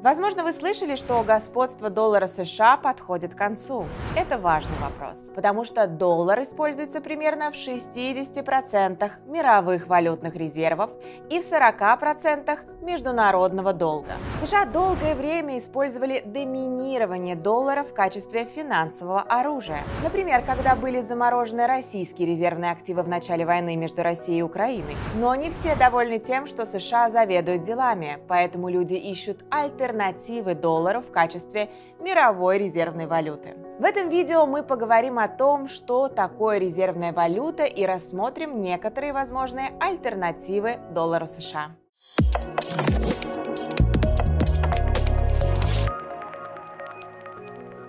Возможно, вы слышали, что господство доллара США подходит к концу. Это важный вопрос, потому что доллар используется примерно в 60% мировых валютных резервов и в 40% международного долга. США долгое время использовали доминирование доллара в качестве финансового оружия. Например, когда были заморожены российские резервные активы в начале войны между Россией и Украиной. Но не все довольны тем, что США заведует делами, поэтому люди ищут альтернативы доллару в качестве мировой резервной валюты. В этом видео мы поговорим о том, что такое резервная валюта, и рассмотрим некоторые возможные альтернативы доллару США.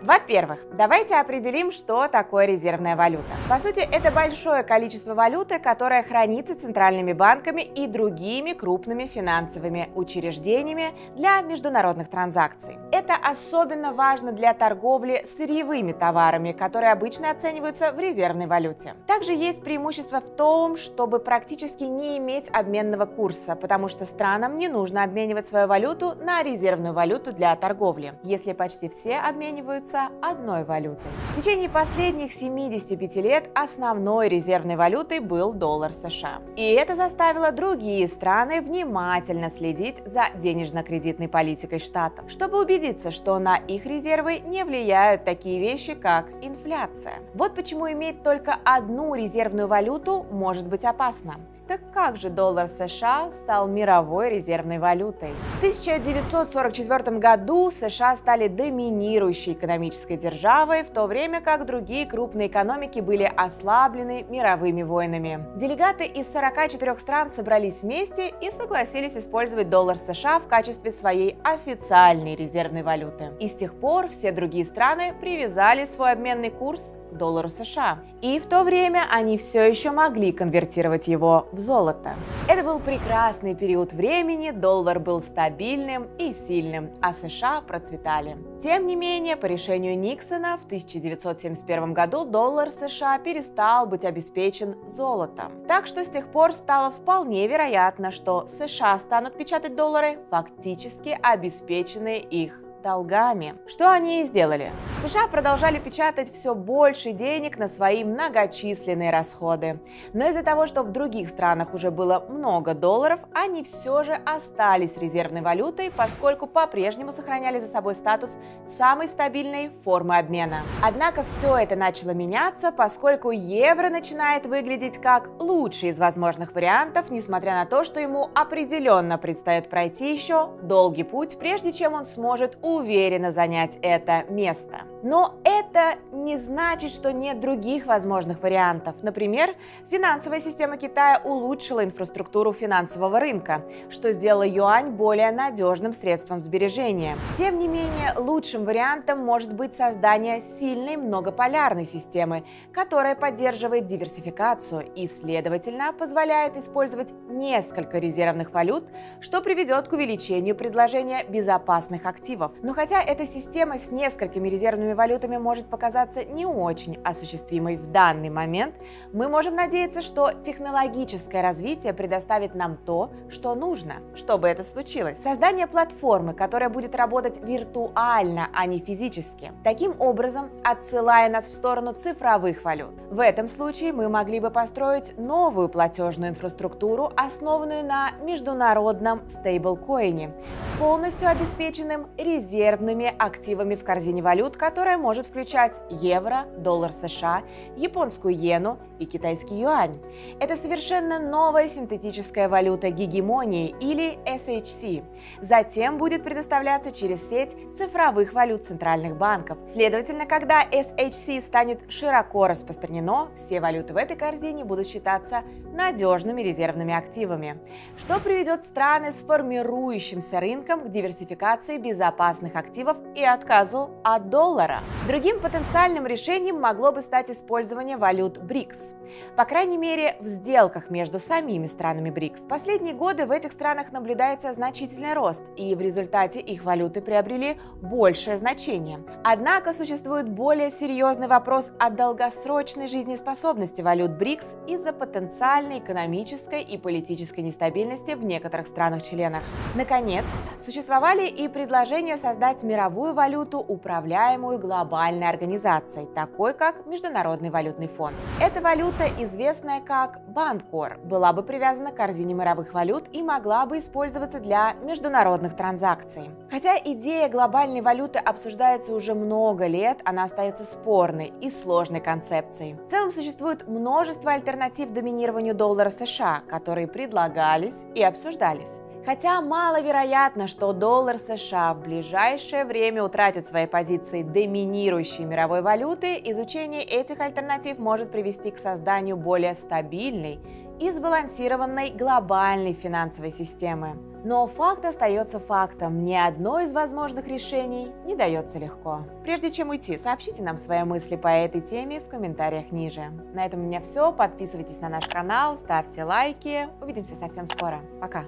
Во-первых, давайте определим, что такое резервная валюта. По сути, это большое количество валюты, которое хранится центральными банками и другими крупными финансовыми учреждениями для международных транзакций. Это особенно важно для торговли сырьевыми товарами, которые обычно оцениваются в резервной валюте. Также есть преимущество в том, чтобы практически не иметь обменного курса, потому что странам не нужно обменивать свою валюту на резервную валюту для торговли, если почти все обмениваются одной валютой. В течение последних 75 лет основной резервной валютой был доллар США. И это заставило другие страны внимательно следить за денежно-кредитной политикой штатов, чтобы убедиться, что на их резервы не влияют такие вещи, как инфляция. Вот почему иметь только одну резервную валюту может быть опасно. Так как же доллар США стал мировой резервной валютой? В 1944 году США стали доминирующей экономической державой, в то время как другие крупные экономики были ослаблены мировыми войнами. Делегаты из 44 стран собрались вместе и согласились использовать доллар США в качестве своей официальной резервной валюты. И с тех пор все другие страны привязали свой обменный курс к доллару США. И в то время они все еще могли конвертировать его в золото. Это был прекрасный период времени, доллар был стабильным и сильным, а США процветали. Тем не менее, по решению Никсона в 1971 году доллар США перестал быть обеспечен золотом. Так что с тех пор стало вполне вероятно, что США станут печатать доллары, фактически обеспеченные их долгами. Что они и сделали. США продолжали печатать все больше денег на свои многочисленные расходы. Но из-за того, что в других странах уже было много долларов, они все же остались резервной валютой, поскольку по-прежнему сохраняли за собой статус самой стабильной формы обмена. Однако все это начало меняться, поскольку евро начинает выглядеть как лучший из возможных вариантов, несмотря на то, что ему определенно предстоит пройти еще долгий путь, прежде чем он сможет уверенно занять это место. Но это не значит, что нет других возможных вариантов. Например, финансовая система Китая улучшила инфраструктуру финансового рынка, что сделало юань более надежным средством сбережения. Тем не менее, лучшим вариантом может быть создание сильной многополярной системы, которая поддерживает диверсификацию и, следовательно, позволяет использовать несколько резервных валют, что приведет к увеличению предложения безопасных активов. Но хотя эта система с несколькими резервными валютами может показаться не очень осуществимой в данный момент, мы можем надеяться, что технологическое развитие предоставит нам то, что нужно, чтобы это случилось. Создание платформы, которая будет работать виртуально, а не физически, таким образом отсылая нас в сторону цифровых валют. В этом случае мы могли бы построить новую платежную инфраструктуру, основанную на международном стейблкоине, полностью обеспеченным резервными активами в корзине валют, которая может включать евро, доллар США, японскую иену и китайский юань. Это совершенно новая синтетическая валюта гегемонии, или SHC. Затем будет предоставляться через сеть цифровых валют центральных банков. Следовательно, когда SHC станет широко распространено, все валюты в этой корзине будут считаться надежными резервными активами, что приведет страны с формирующимся рынком к диверсификации безопасности опасных активов и отказу от доллара. Другим потенциальным решением могло бы стать использование валют БРИКС. По крайней мере, в сделках между самими странами БРИКС. В последние годы в этих странах наблюдается значительный рост, и в результате их валюты приобрели большее значение. Однако существует более серьезный вопрос о долгосрочной жизнеспособности валют БРИКС из-за потенциальной экономической и политической нестабильности в некоторых странах-членах. Наконец, существовали и предложения создать мировую валюту, управляемую глобальной организацией, такой как Международный валютный фонд. Эта валюта, известная как Банкор, была бы привязана к корзине мировых валют и могла бы использоваться для международных транзакций. Хотя идея глобальной валюты обсуждается уже много лет, она остается спорной и сложной концепцией. В целом существует множество альтернатив доминированию доллара США, которые предлагались и обсуждались. Хотя маловероятно, что доллар США в ближайшее время утратит свои позиции доминирующей мировой валюты, изучение этих альтернатив может привести к созданию более стабильной и сбалансированной глобальной финансовой системы. Но факт остается фактом. Ни одно из возможных решений не дается легко. Прежде чем уйти, сообщите нам свои мысли по этой теме в комментариях ниже. На этом у меня все. Подписывайтесь на наш канал, ставьте лайки. Увидимся совсем скоро. Пока!